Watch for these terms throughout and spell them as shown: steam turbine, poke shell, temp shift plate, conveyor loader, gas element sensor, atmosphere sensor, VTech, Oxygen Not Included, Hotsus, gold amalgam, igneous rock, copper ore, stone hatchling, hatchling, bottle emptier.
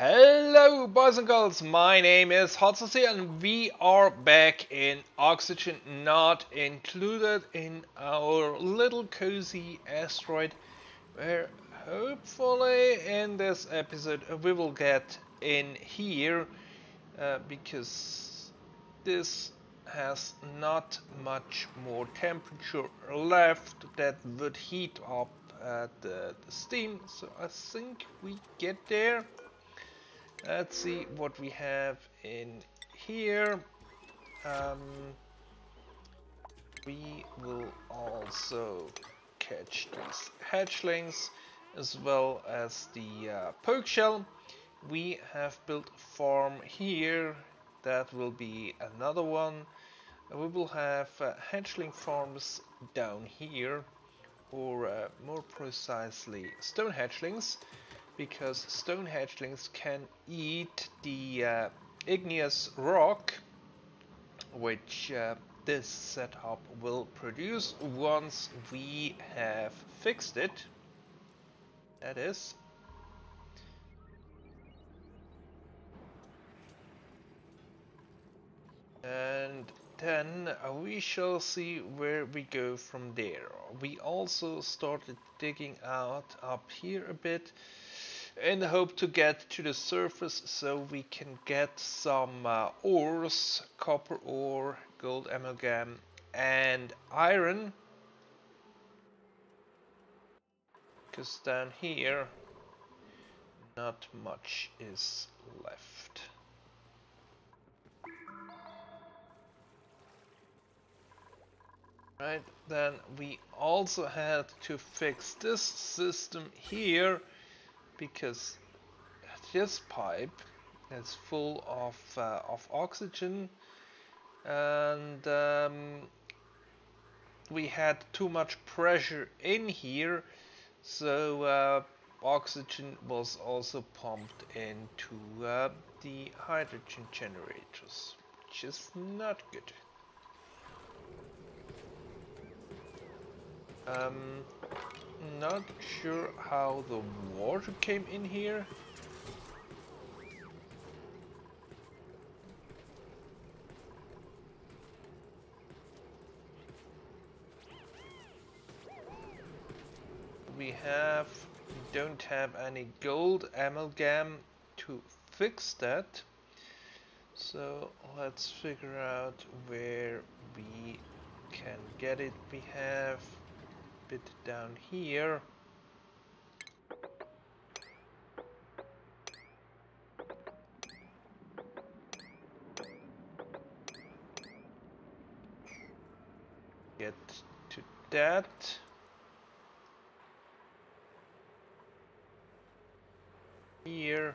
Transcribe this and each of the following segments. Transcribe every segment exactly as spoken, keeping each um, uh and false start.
Hello boys and girls, my name is Hotsus here and we are back in Oxygen Not Included in our little cozy asteroid, where hopefully in this episode we will get in here uh, because this has not much more temperature left that would heat up uh, the, the steam, so I think we get there. Let's see what we have in here. Um, we will also catch these hatchlings as well as the uh, poke shell. We have built a farm here. That will be another one. We will have uh, hatchling farms down here, or uh, more precisely stone hatchlings, because stone hatchlings can eat the uh, igneous rock, which uh, this setup will produce once we have fixed it. That is. And then we shall see where we go from there. We also started digging out up here a bit, in the hope to get to the surface so we can get some uh, ores, copper ore, gold amalgam and iron, because down here not much is left. Right, then we also had to fix this system here, because this pipe is full of uh, of oxygen, and um, we had too much pressure in here, so uh, oxygen was also pumped into uh, the hydrogen generators, which is not good. Um, Not sure how the water came in here. We have, we don't have any gold amalgam to fix that. So let's figure out where we can get it. We have bit down here. Get to that. Here.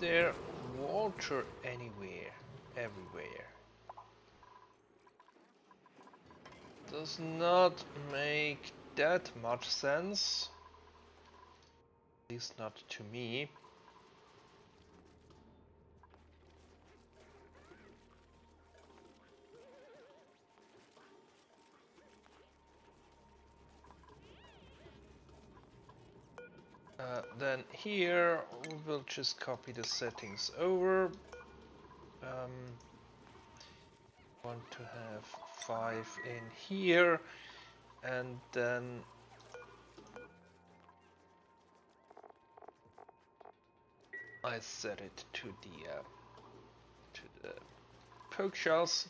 There water anywhere, everywhere. Does not make that much sense. At least not to me. Uh, then here we will just copy the settings over. Um, want to have five in here, and then I set it to the uh, to the poke shells.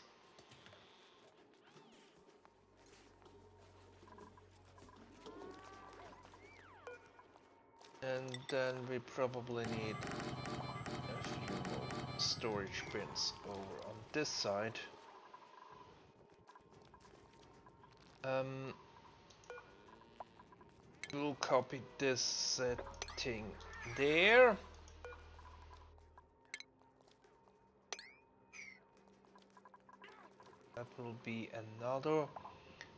And then we probably need a few more storage bins over on this side. Um, we'll copy this setting there. That will be another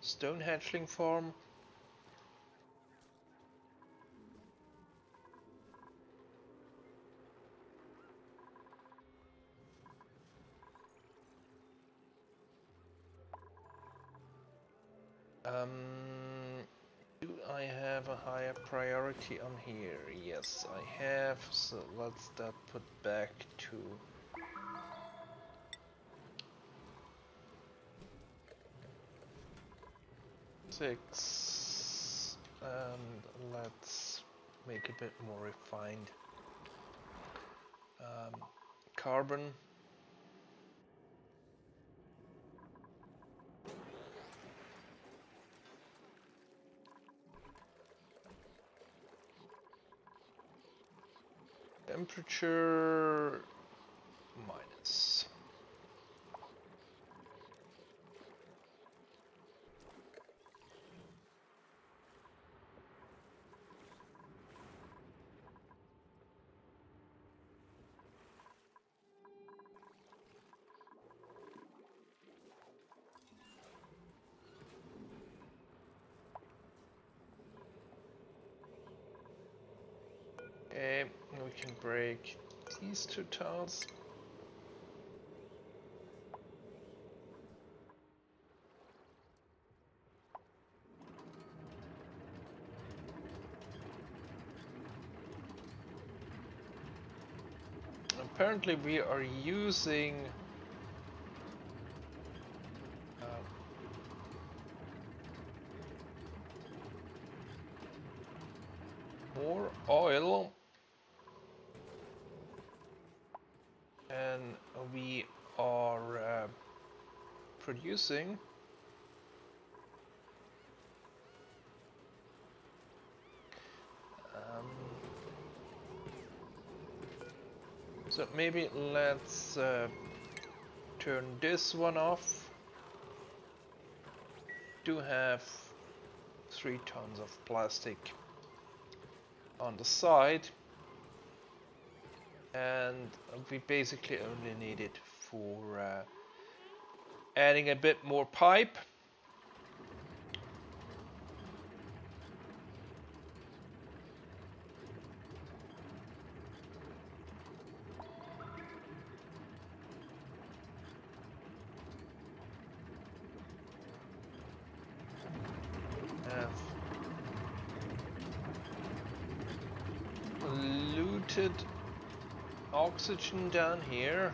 stone hatchling farm. Um, do I have a higher priority on here? Yes, I have. So let's that put back to... six. And let's make it a bit more refined. Um, carbon. Temperature minus. Okay, we can break these two tiles. Apparently we are using uh, more oil. We are uh, producing. Um, so maybe let's uh, turn this one off. Do have three tons of plastic on the side. And we basically only need it for uh, adding a bit more pipe. I've looted oxygen down here.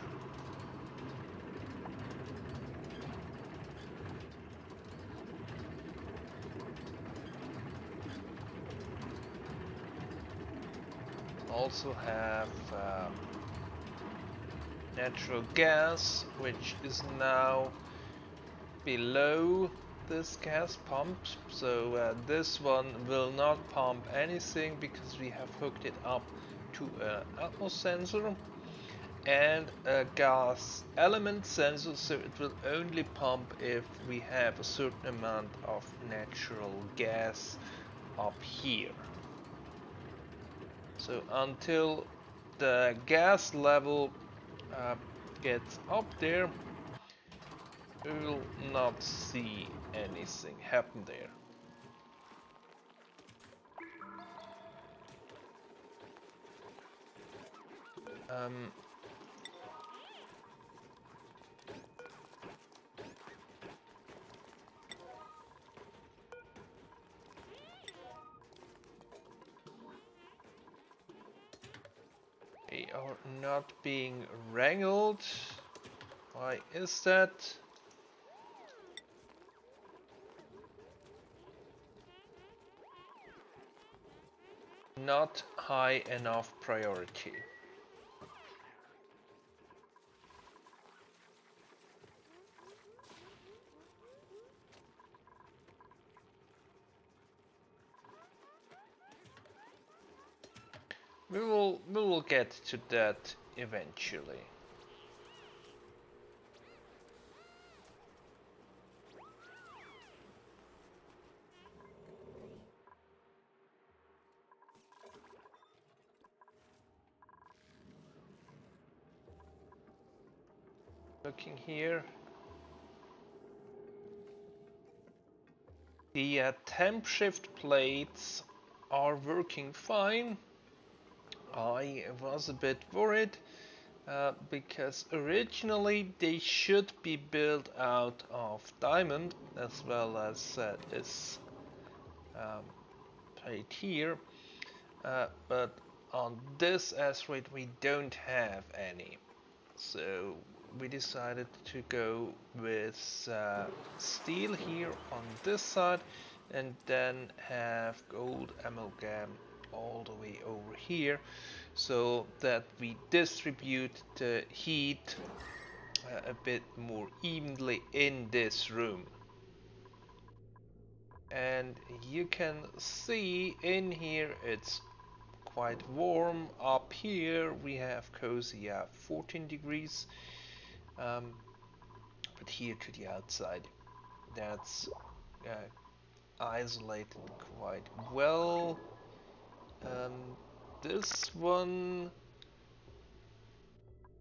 Also have um, natural gas, which is now below this gas pump, so uh, this one will not pump anything because we have hooked it up to an atmosphere sensor and a gas element sensor, so it will only pump if we have a certain amount of natural gas up here. So until the gas level uh, gets up there, we will not see anything happen there. Um, they are not being wrangled. Why is that? Not high enough priority. We will, we will get to that eventually. Looking here. The uh, temp shift plates are working fine. I was a bit worried uh, because originally they should be built out of diamond, as well as uh, this um, plate here, uh, but on this asteroid we don't have any, so we decided to go with uh, steel here on this side, and then have gold amalgam all the way over here, so that we distribute the heat uh, a bit more evenly in this room. And you can see in here it's quite warm. Up here we have cozy at fourteen degrees, um, but here to the outside that's uh, isolated quite well. Um, this one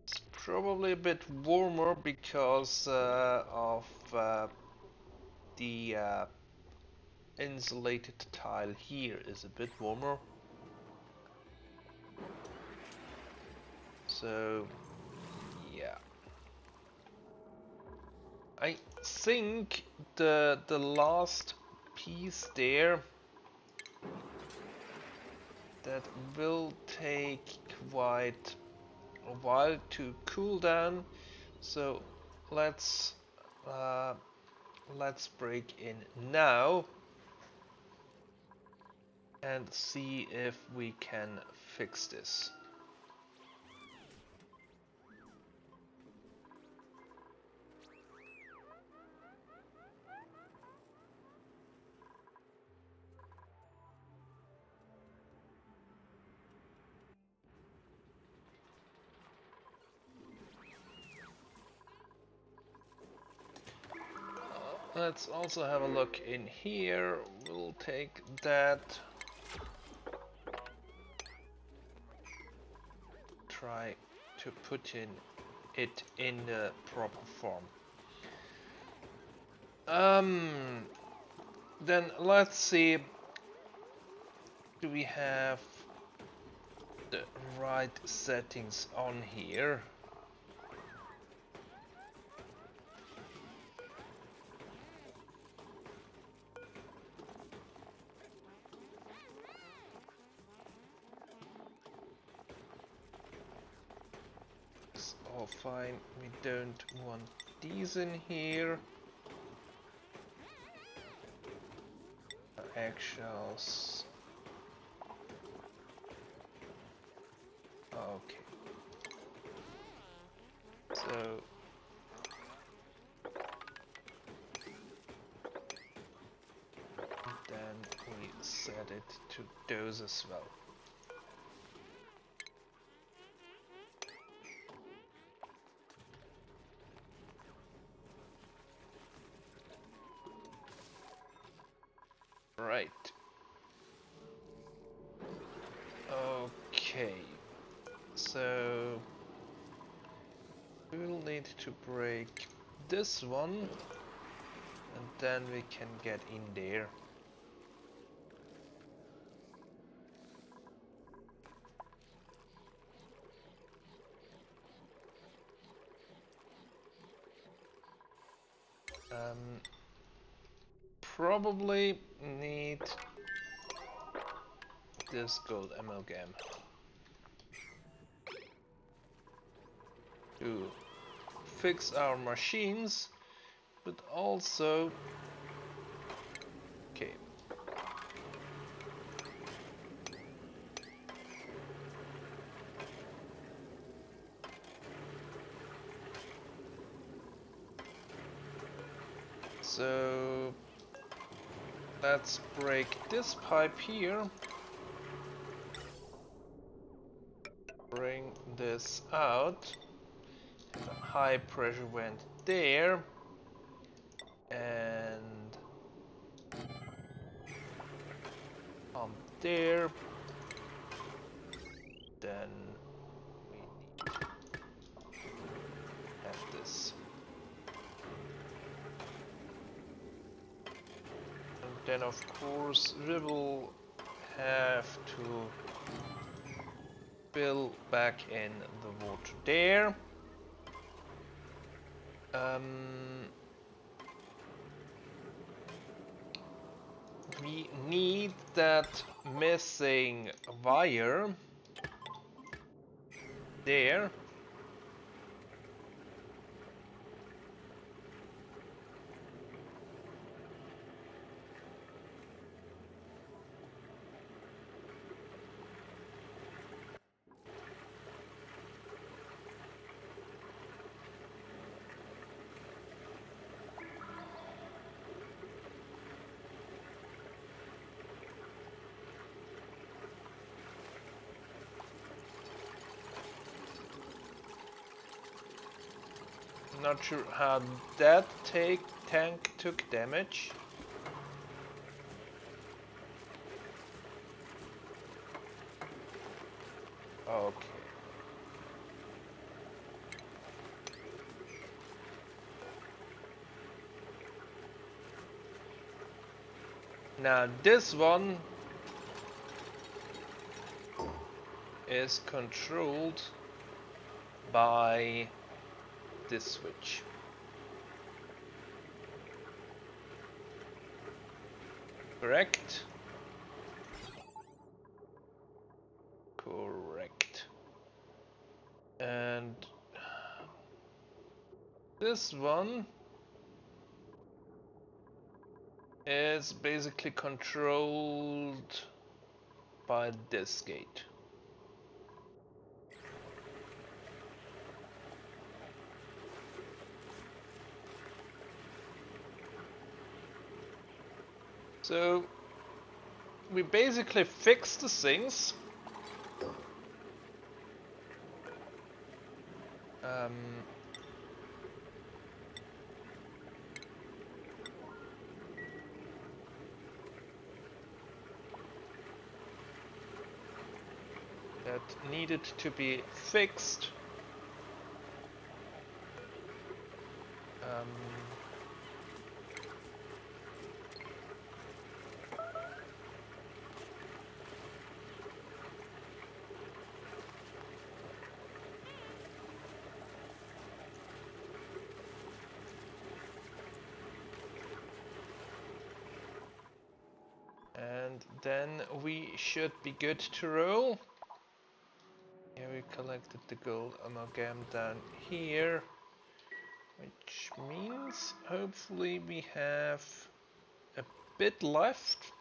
is probably a bit warmer because uh, of uh, the uh, insulated tile here is a bit warmer. So yeah, I think the the last piece there, that will take quite a while to cool down, so let's uh, let's break in now and see if we can fix this. Let's also have a look in here. We'll take that. Try to put in it in the proper form. Um, then let's see. Do we have the right settings on here? Fine, we don't want these in here. Eggshells. Okay. So then we set it to those as well. Right. Okay. So we will need to break this one, and then we can get in there. Um. Probably need this gold amalgam to fix our machines, but also okay. So let's break this pipe here, bring this out, the high pressure went there, and on there, then we need to have this. Then of course we will have to spill back in the water there. Um, we need that missing wire there. Not sure how that take tank took damage. Okay. Now this one is controlled by this switch. Correct? Correct. And this one is basically controlled by this gate. So we basically fixed the things. Um, that needed to be fixed. Um, Then we should be good to roll. Yeah, we collected the gold amalgam down here, which means hopefully we have a bit left.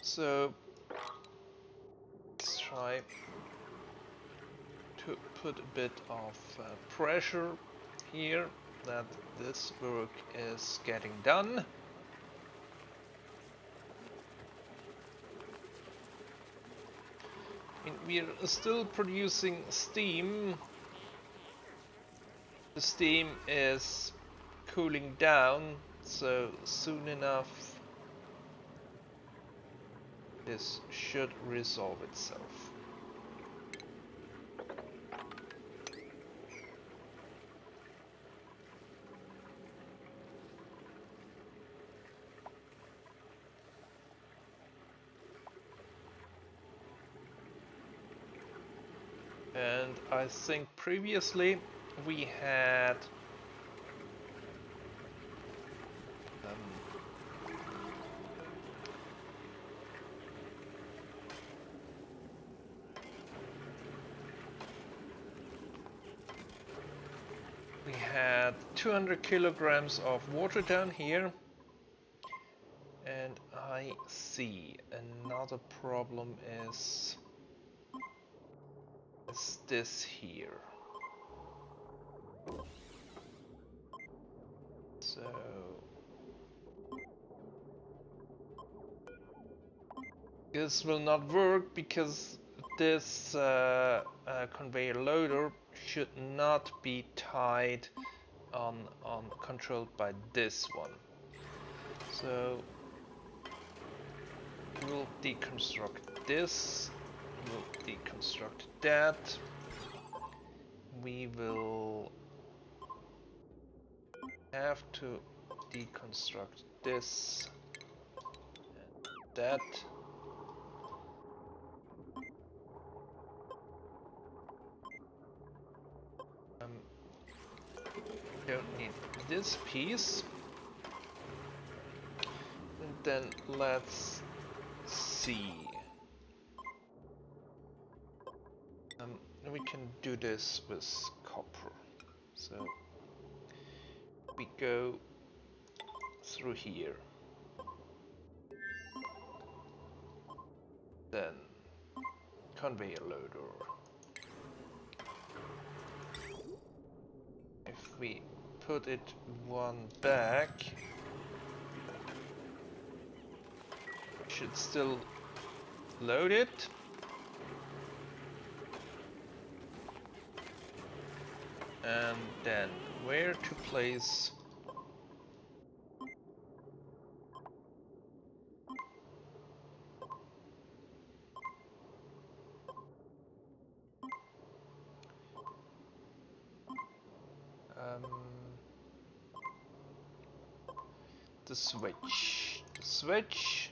So let's try to put a bit of uh, pressure here that this work is getting done. And we're still producing steam. The steam is cooling down, so soon enough this should resolve itself. I think previously we had um, we had two hundred kilograms of water down here, and I see another problem is this here. So this will not work because this uh, uh, conveyor loader should not be tied on, on controlled by this one. So we'll deconstruct this, we'll deconstruct that. We will have to deconstruct this, that. Um, don't need this piece. And then let's see. Um, we can do this with copper. So we go through here. Then conveyor loader. If we put it one back, should still load it. And then where to place um, the switch, the switch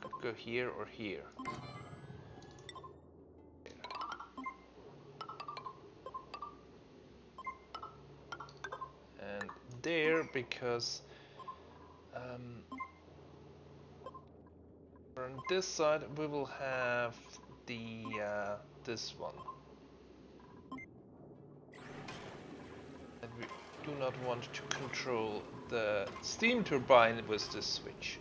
could go here or here. There, because um, on this side we will have the uh, this one, and we do not want to control the steam turbine with this switch.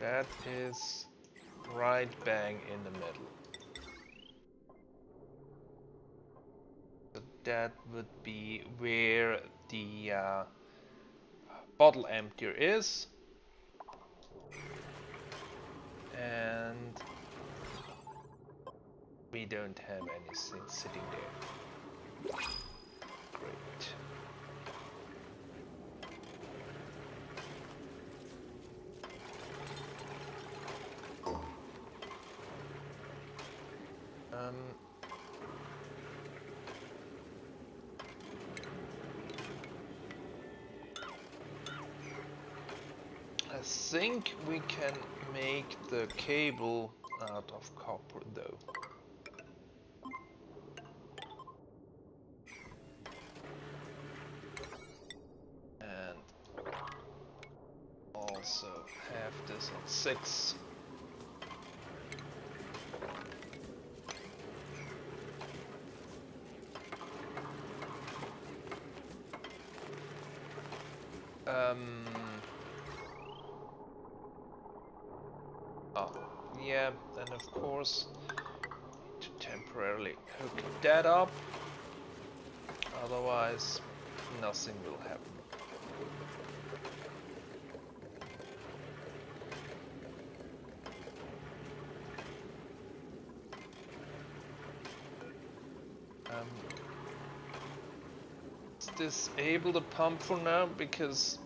That is right bang in the middle. But that would be where the uh, bottle emptier is. And we don't have anything sitting there. Great. I think we can make the cable out of copper though. And also have this on six. Um, oh, yeah, and of course, to temporarily hook that up, otherwise nothing will happen. Um, let's disable the pump for now, because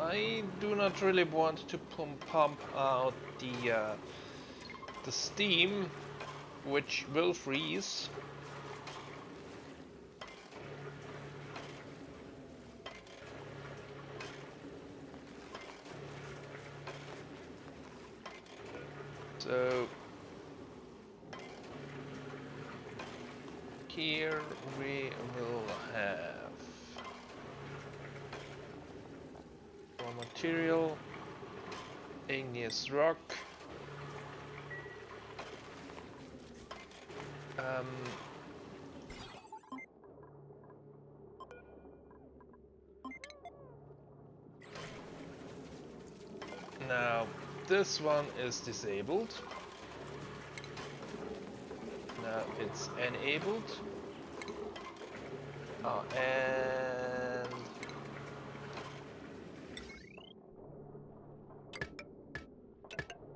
I do not really want to pump out the uh, the steam, which will freeze. So here we will have material, igneous rock, um, now this one is disabled, now it's enabled, oh, and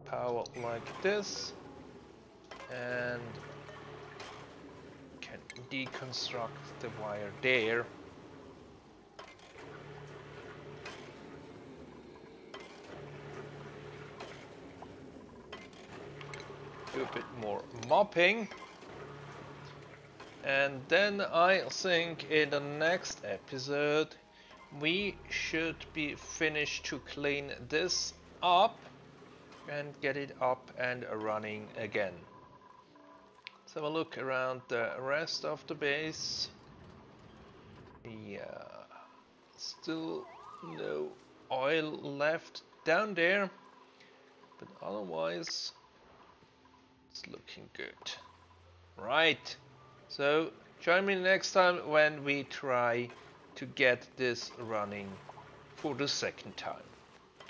power like this, and can deconstruct the wire there. do a bit more mopping. And then I think in the next episode we should be finished to clean this up and get it up and running again. Let's have a look around the rest of the base. Yeah, still no oil left down there, but otherwise it's looking good. Right, so join me next time when we try to get this running for the second time.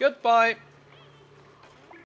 Goodbye!